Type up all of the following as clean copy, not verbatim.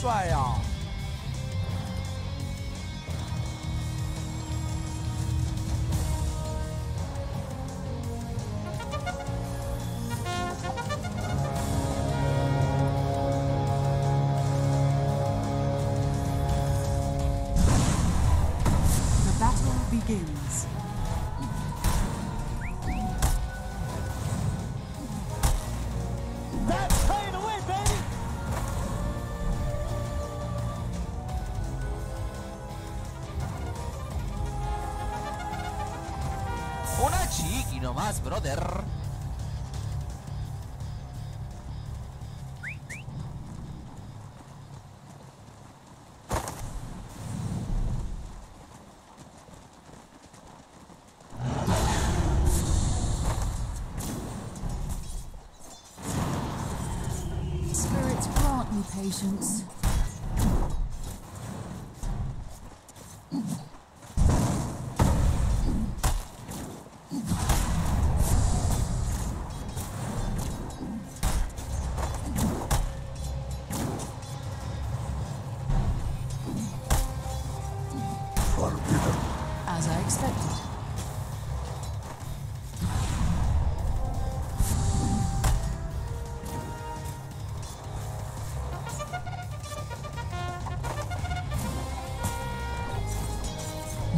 帅啊！Brother. Spirits, grant me patience.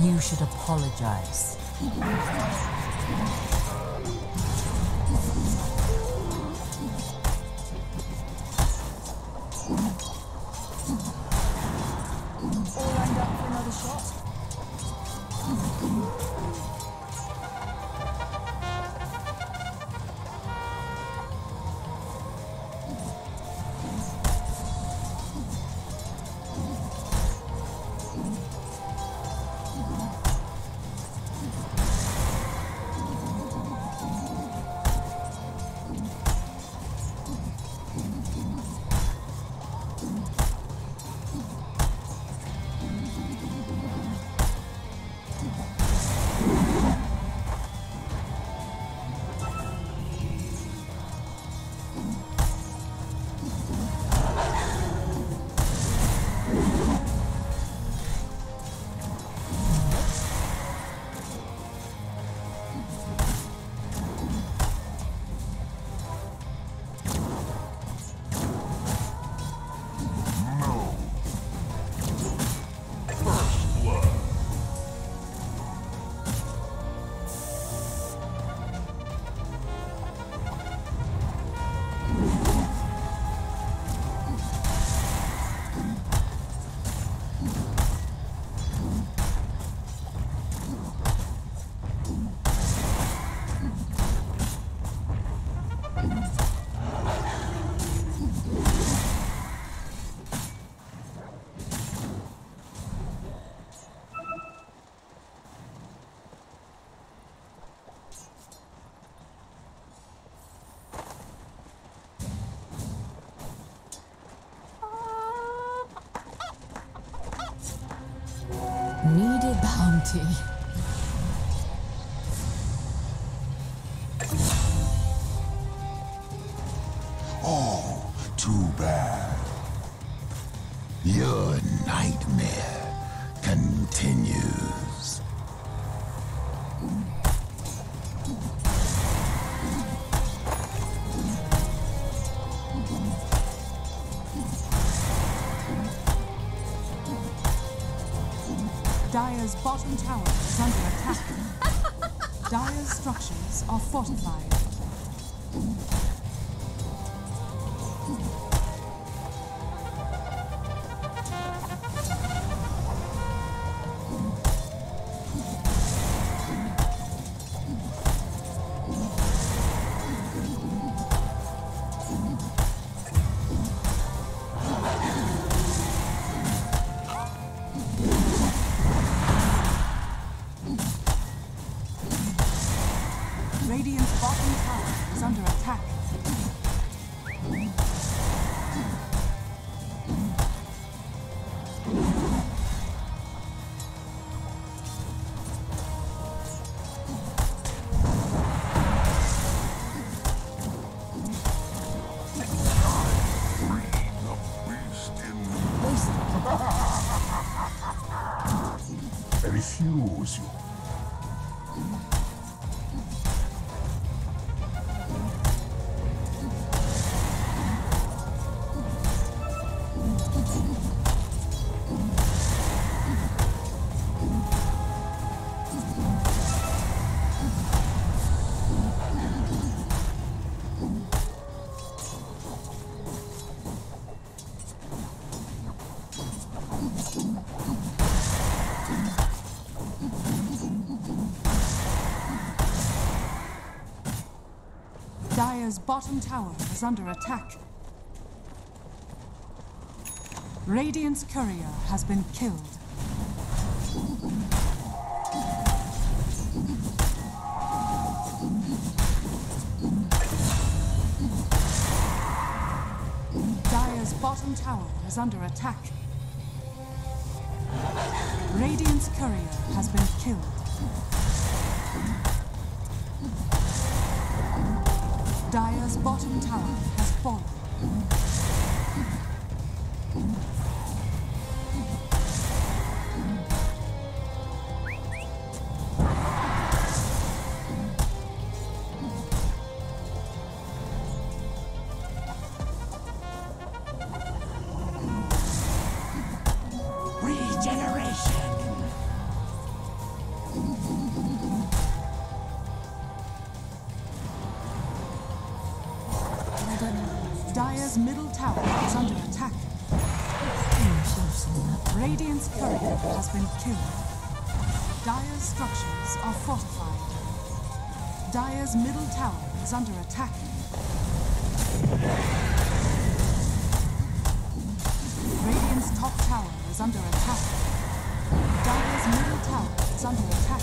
You should apologize. Bounty. Dire's bottom tower is under attack. Dire's structures are fortified. Radiant's bottom tower is under attack. Vicioso. Dire's bottom tower is under attack. Radiant's courier has been killed. Dire's bottom tower is under attack. Radiant's courier has been killed. Dire's bottom tower has fallen. Dire's middle tower is under attack. Radiant's courier has been killed. Dire's structures are fortified. Dire's middle tower is under attack. Radiant's top tower is under attack. Dire's middle tower is under attack.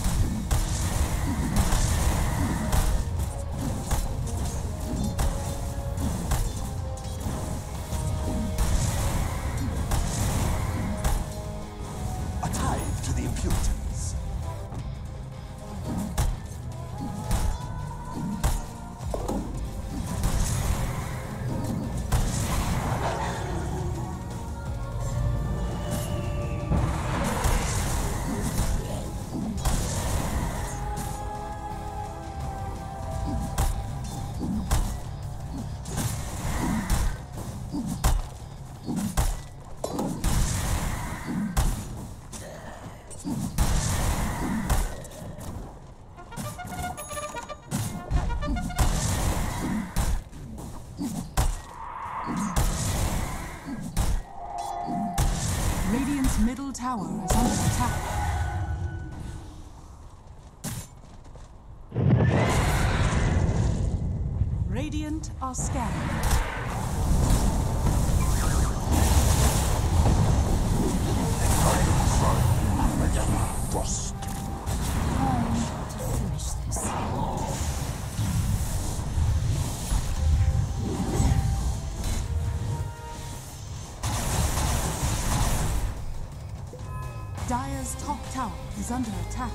Radiant's middle tower is under attack. Radiant are scanned. Dire's top tower is under attack.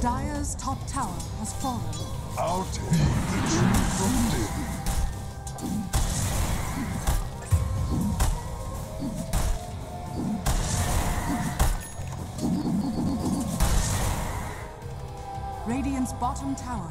Dire's top tower has fallen. I'll take the truth from them. Radiant's bottom tower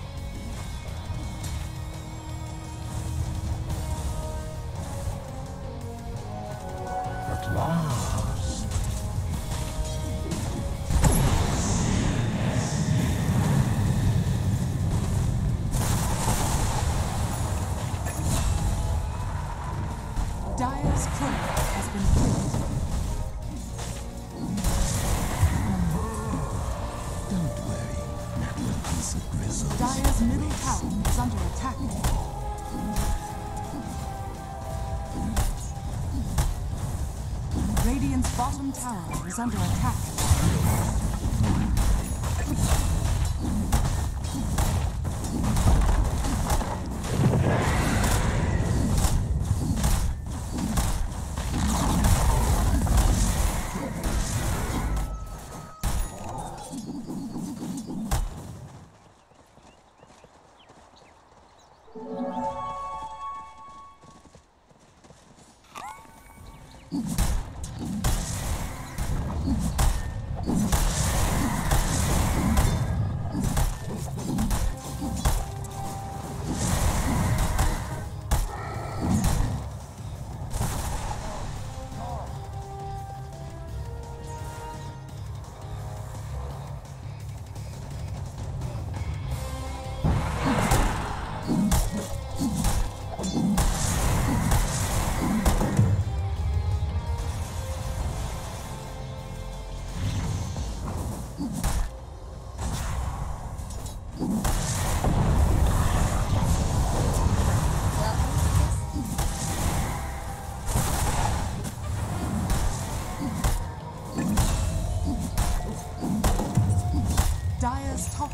At last. Dire's courier has been killed. Don't worry, not a piece of grizzle. Dire's middle tower is under attack. Radiant's bottom tower is under attack. Dire's top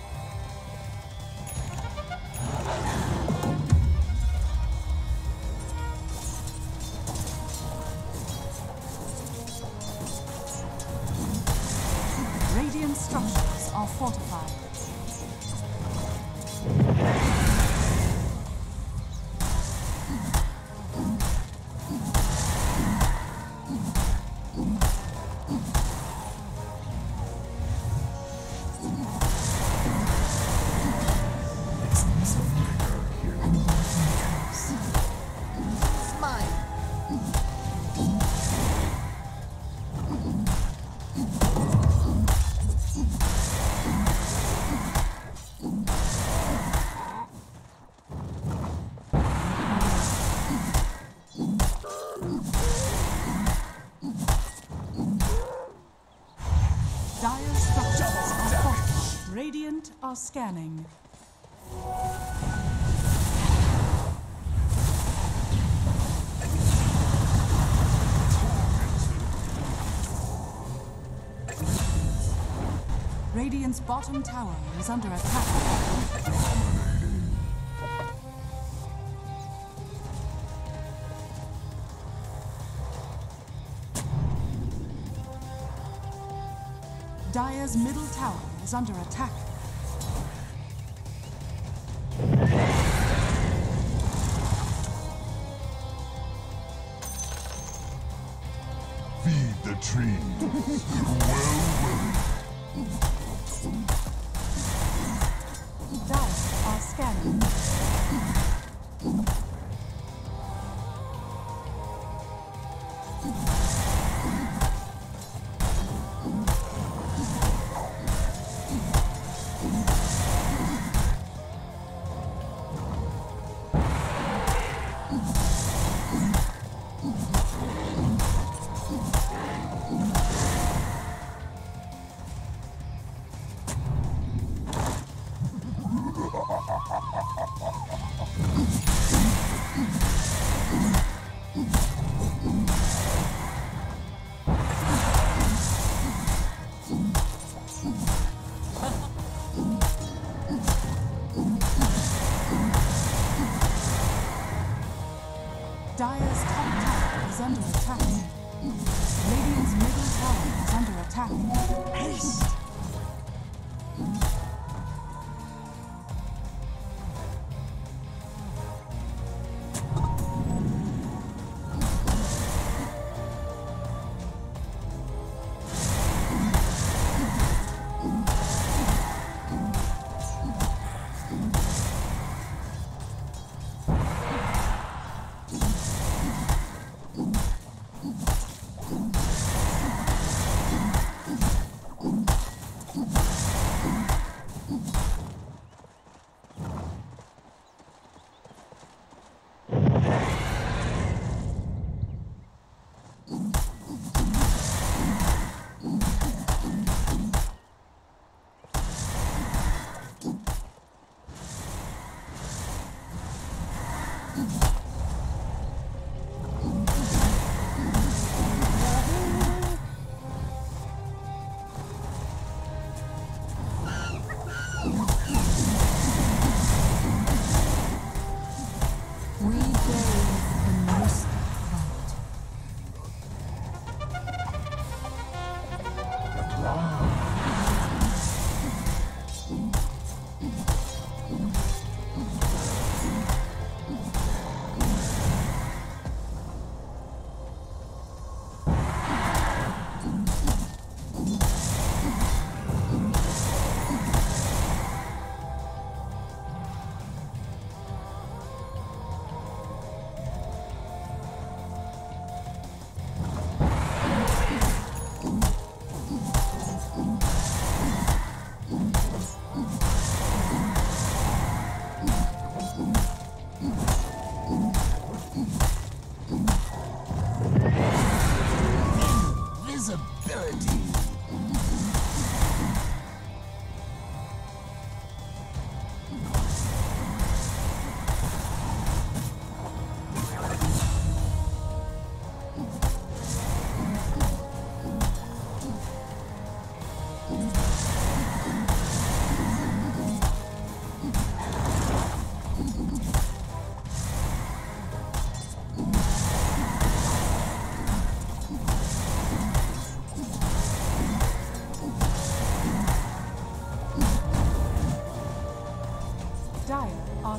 Structures are fortified. Radiant are scanning. Radiant's bottom tower is under attack. Dire's middle tower is under attack. Feed the trees. Well. Dire are scanning.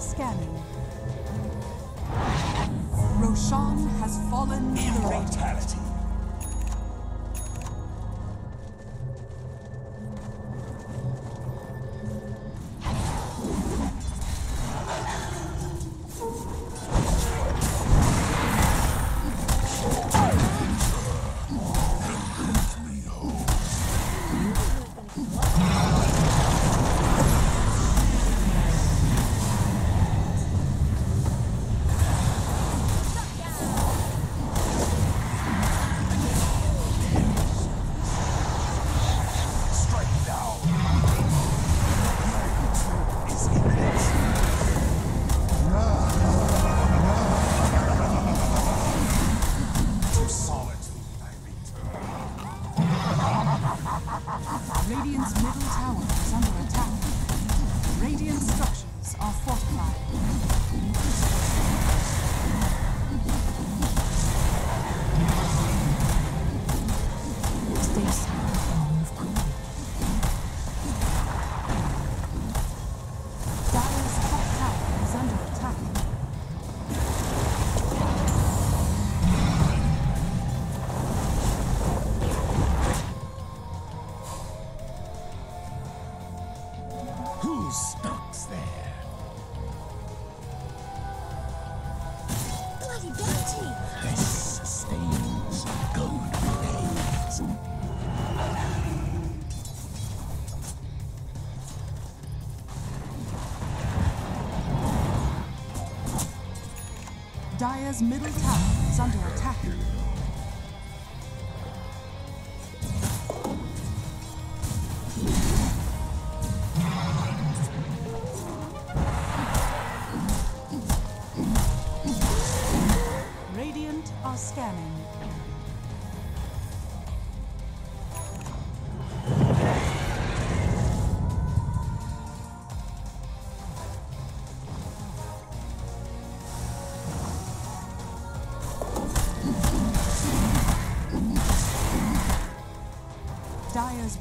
Scanning. Roshan has fallen to the raid. Radiant's middle tower is under attack. Radiant structures are fortified. Stay safe. Dire's top tower is under attack. Dire's middle tower is under attack. Radiant are scanning. Dire's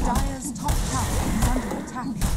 Dire's top tower is under attack.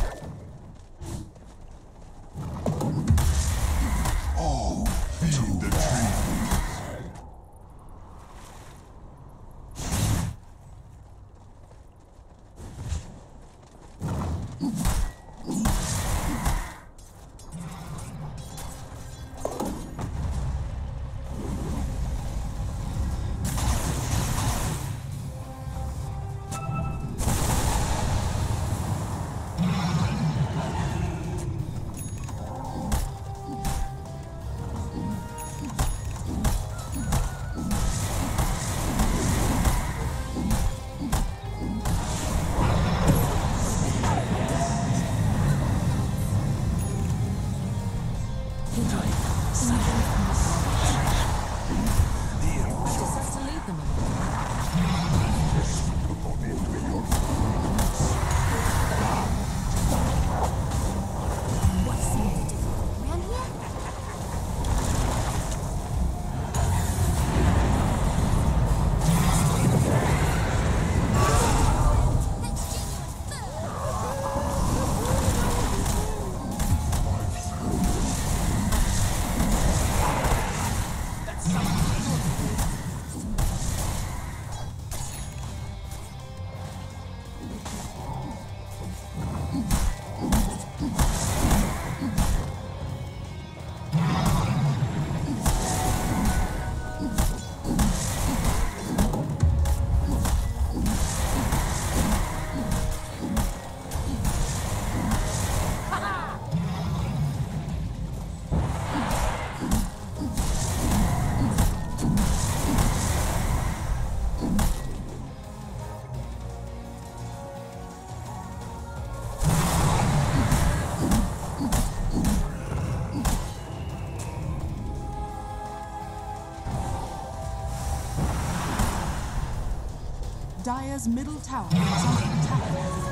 Dire's middle tower is under attack.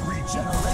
Regeneration!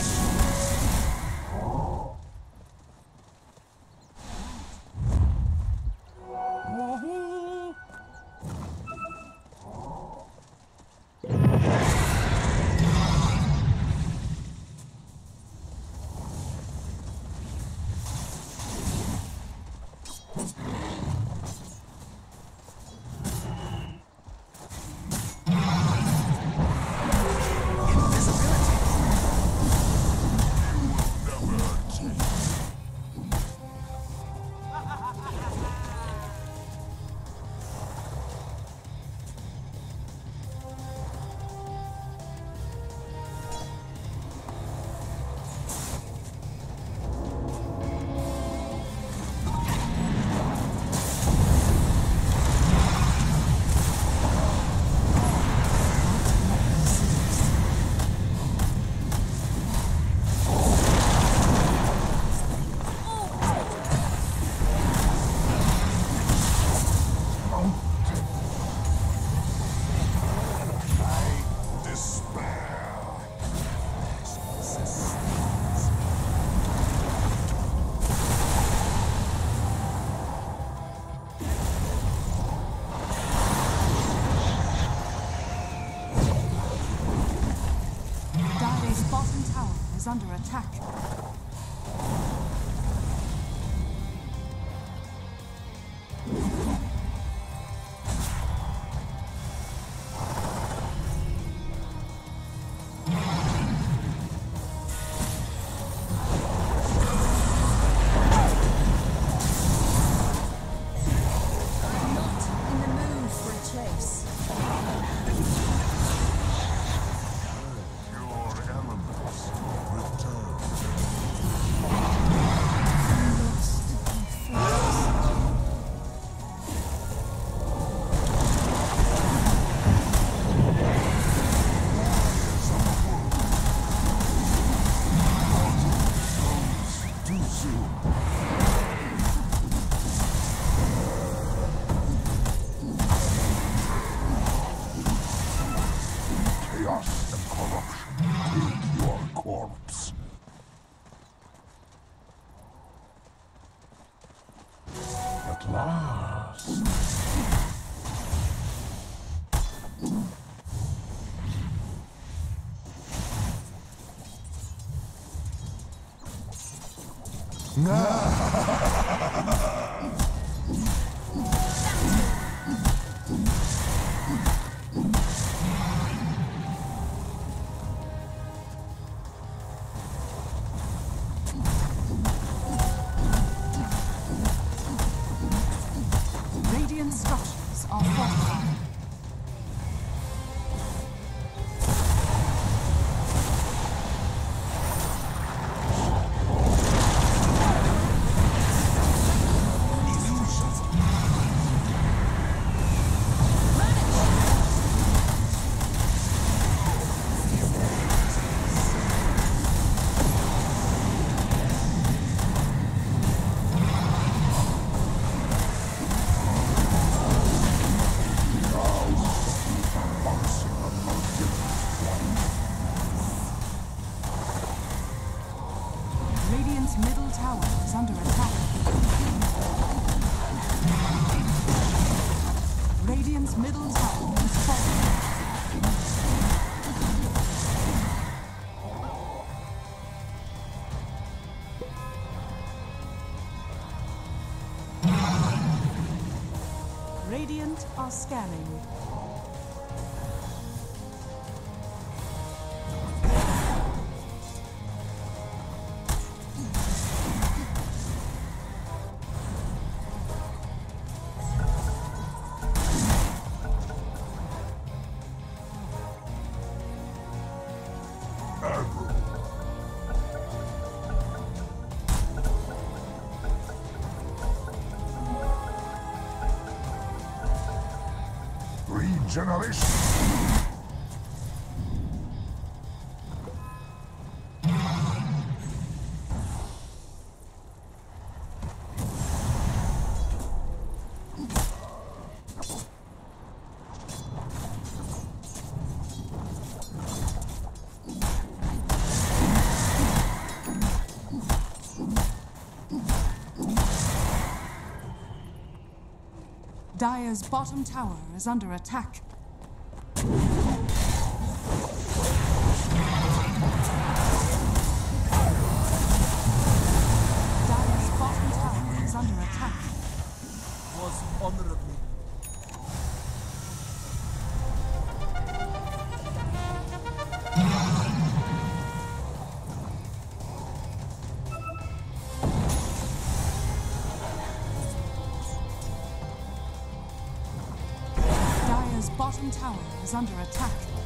Under attack. Radiant structures are fortified. Radiant are scanning. Generation. Dire's bottom tower is under attack. Bottom tower is under attack.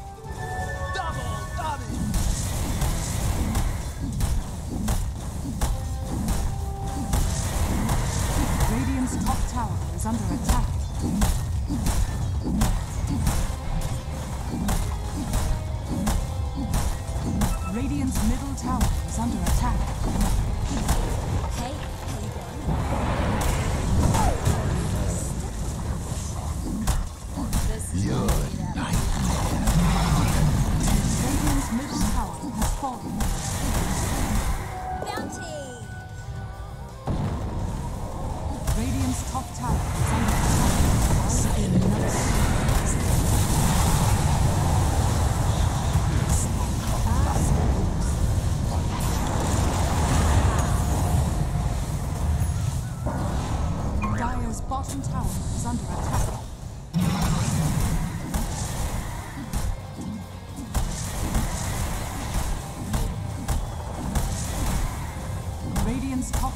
Double damage! Radiant's top tower is under attack. Radiant's middle tower is under attack. Bottom tower is under attack. Radiant's top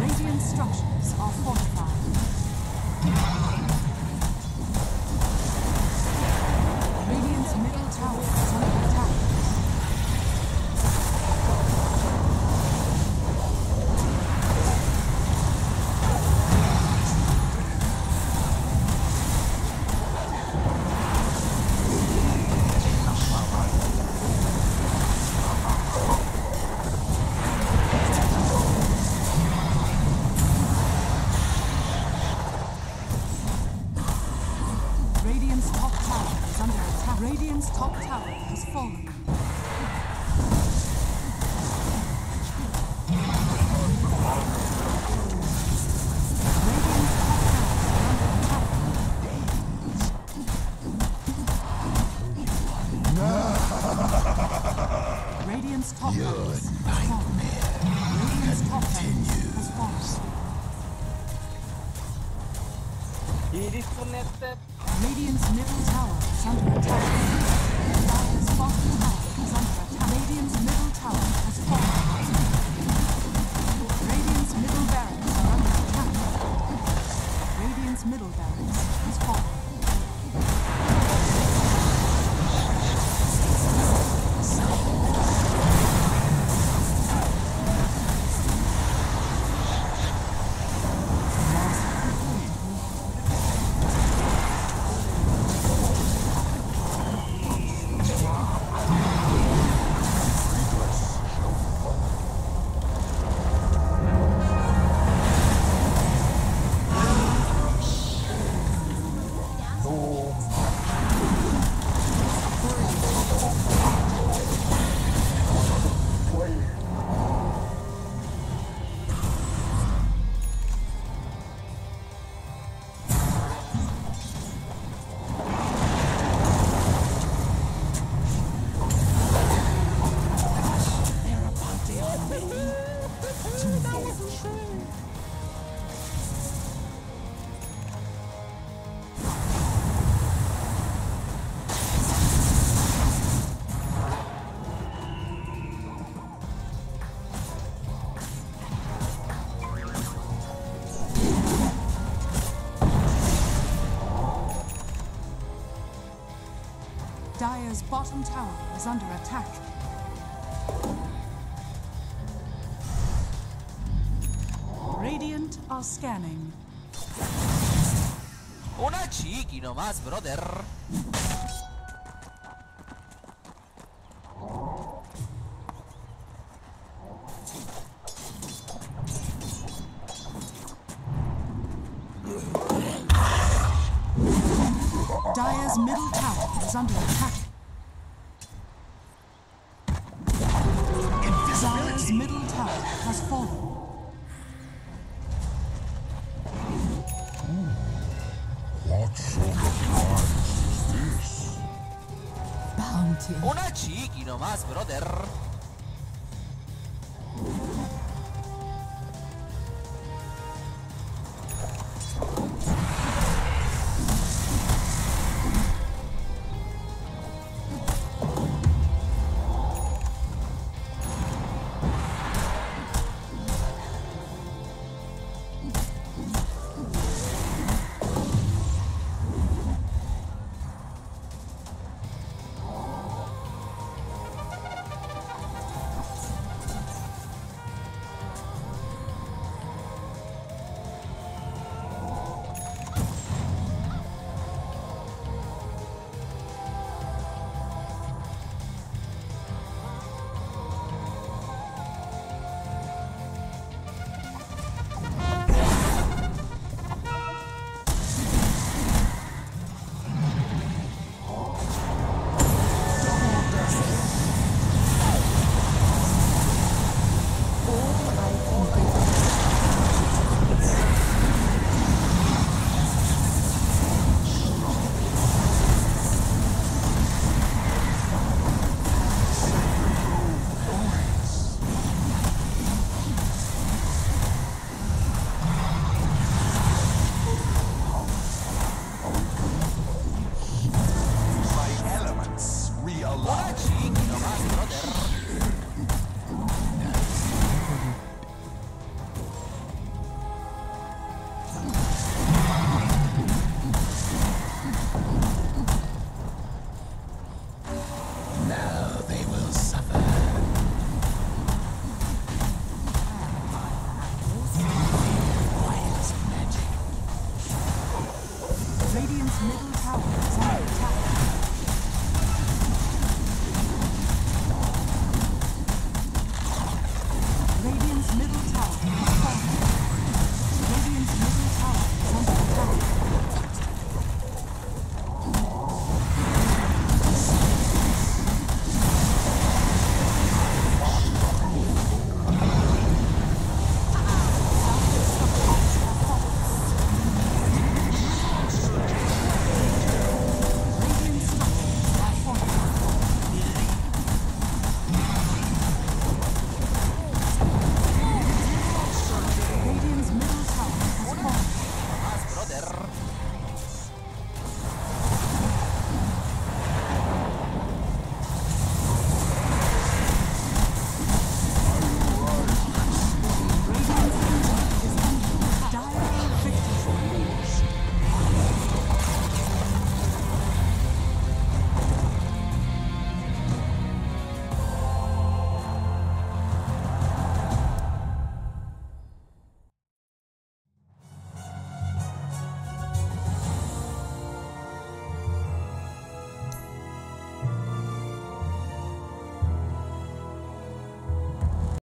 Radiant structures are fortified. Radiant's middle tower is under attack. Radiant's top tower has fallen. Radiant's top tower has fallen. Radiant's top tower has fallen. He disconnected. Radiant's middle tower is under attack. Dyer's bottom tower is under attack. Radiant's middle tower has fallen. Radiant's middle barracks are under attack. Radiant's middle barracks has fallen. Dyer's bottom tower is under attack. Radiant are scanning. Una cheeky nomás, brother. Dyer's middle tower is under attack. Dyer's middle tower has fallen. What sort of prize is this? Bounty. Una cheeky nomás, brother.